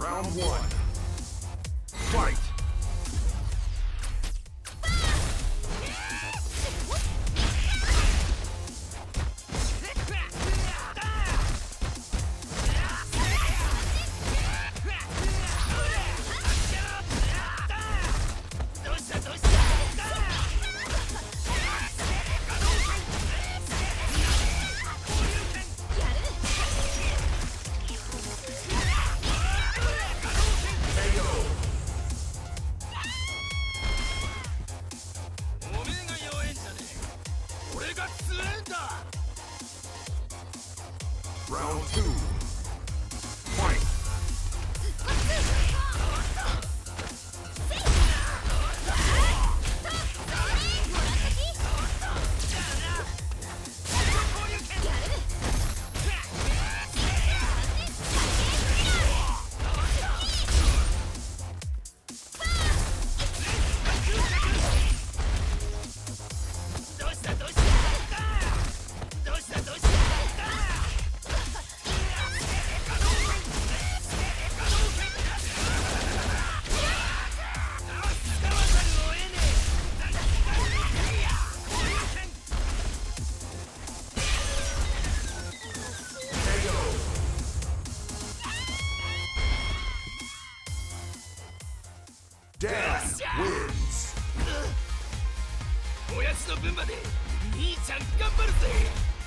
Round one. Fight! Round two. Fight! Dan wins!